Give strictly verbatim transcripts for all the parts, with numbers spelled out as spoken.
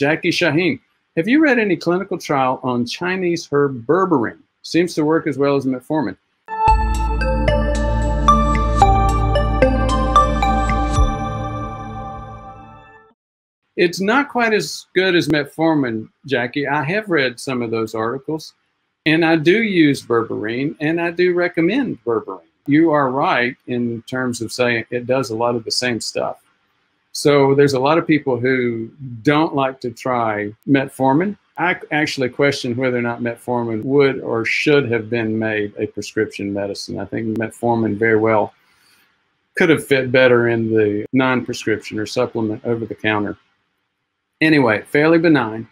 Jackie Shahin, have you read any clinical trial on Chinese herb berberine? Seems to work as well as metformin. It's not quite as good as metformin, Jackie. I have read some of those articles, and I do use berberine, and I do recommend berberine. You are right in terms of saying it does a lot of the same stuff. So there's a lot of people who don't like to try metformin. I actually question whether or not metformin would or should have been made a prescription medicine. I think metformin very well could have fit better in the non-prescription or supplement over the counter. Anyway, fairly benign.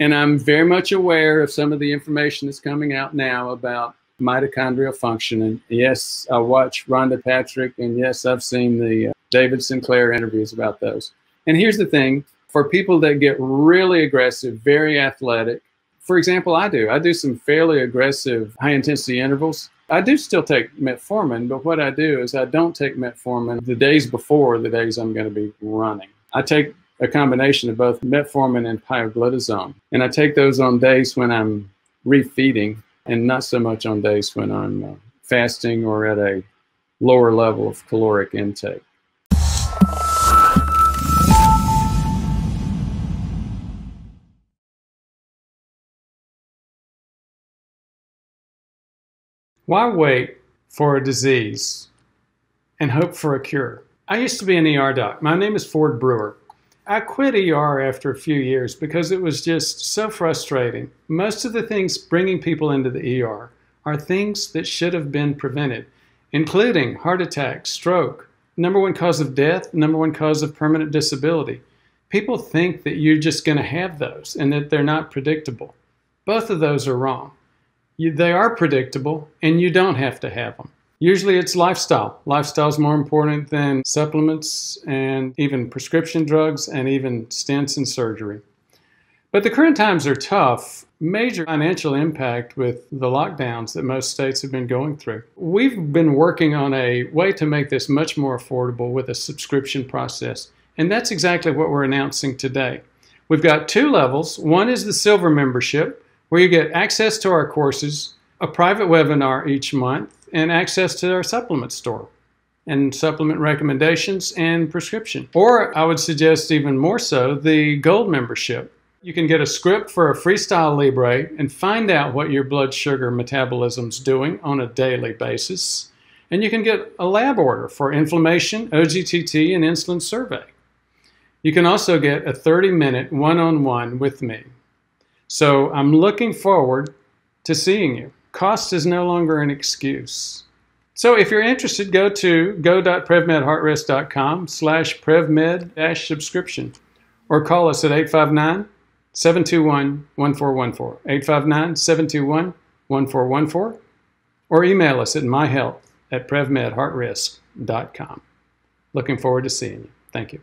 And I'm very much aware of some of the information that's coming out now about mitochondrial function. And yes, I watch Rhonda Patrick, and yes, I've seen the uh, David Sinclair interviews about those. And here's the thing, for people that get really aggressive, very athletic, for example, I do. I do some fairly aggressive high-intensity intervals. I do still take metformin, but what I do is I don't take metformin the days before the days I'm going to be running. I take a combination of both metformin and pioglitazone. And I take those on days when I'm refeeding and not so much on days when I'm uh, fasting or at a lower level of caloric intake. Why wait for a disease and hope for a cure? I used to be an E R doc. My name is Ford Brewer. I quit E R after a few years because it was just so frustrating. Most of the things bringing people into the E R are things that should have been prevented, including heart attack, stroke, number one cause of death, number one cause of permanent disability. People think that you're just going to have those and that they're not predictable. Both of those are wrong. You, they are predictable, and you don't have to have them. Usually it's lifestyle. Lifestyle is more important than supplements and even prescription drugs and even stents and surgery. But the current times are tough. Major financial impact with the lockdowns that most states have been going through. We've been working on a way to make this much more affordable with a subscription process. And that's exactly what we're announcing today. We've got two levels. One is the Silver membership, where you get access to our courses, a private webinar each month, and access to our supplement store and supplement recommendations and prescription. Or I would suggest even more so the Gold membership. You can get a script for a Freestyle Libre and find out what your blood sugar metabolism's doing on a daily basis. And you can get a lab order for inflammation, O G T T, and insulin survey. You can also get a thirty minute one-on-one with me. So I'm looking forward to seeing you. Cost is no longer an excuse. So if you're interested, go to go dot prevmed heart rest dot com slash prevmed dash subscription or call us at eight five nine, seven two one, one four one four, eight five nine, seven two one, one four one four, or email us at myhealth at prevmed heart rest dot com. Looking forward to seeing you. Thank you.